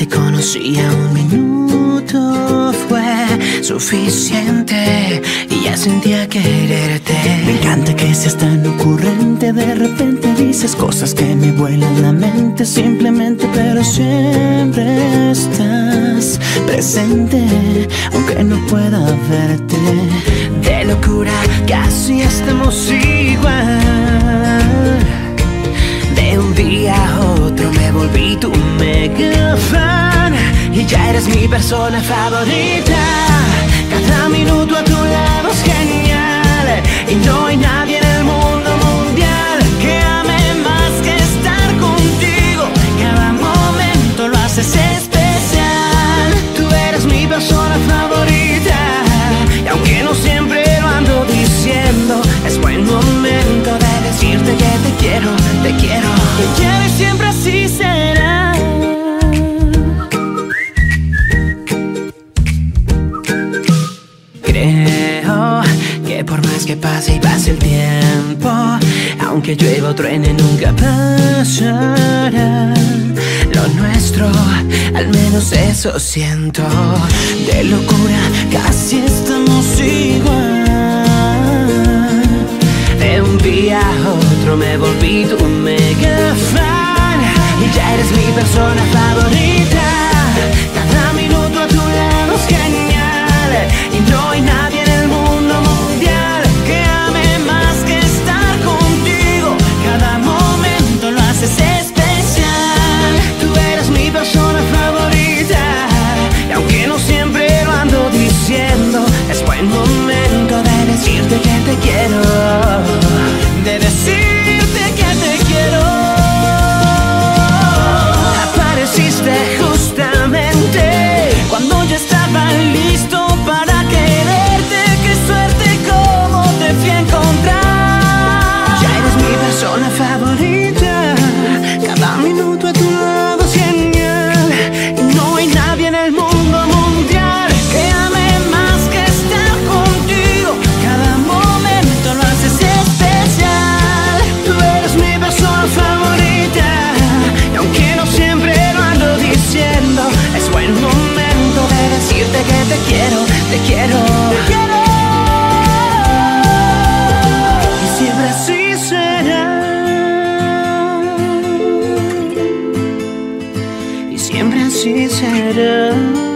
Te conocía un minuto, fue suficiente y ya sentía quererte. Me encanta que seas tan ocurrente, de repente dices cosas que me vuelan la mente. Simplemente, pero siempre estás presente, aunque no pueda verte. De locura casi estamos igual. De un día a otro me volví tu mega fan y ya eres mi persona favorita. Cada minuto a tu lado es genial y no hay nadie en el mundo mundial que ame más que estar contigo. Cada momento lo haces especial. Tú eres mi persona favorita y aunque no siempre lo ando diciendo, es buen momento de decirte que te quiero, te quiero, te quiero y siempre así será. Creo que por más que pase y pase el tiempo, aunque llueva o truene nunca pasará lo nuestro, al menos eso siento. De locura casi estamos igual. De un día a otro me volví tu mega fan y ya eres mi persona favorita. Cada minuto a tu lado es genial y no hay nadie en el mundo mundial que ame más que estar contigo. Cada momento lo haces especial. Tú eres mi persona favorita y aunque no siempre lo ando diciendo, es buen momento de decirte que te quiero, de decir sincero.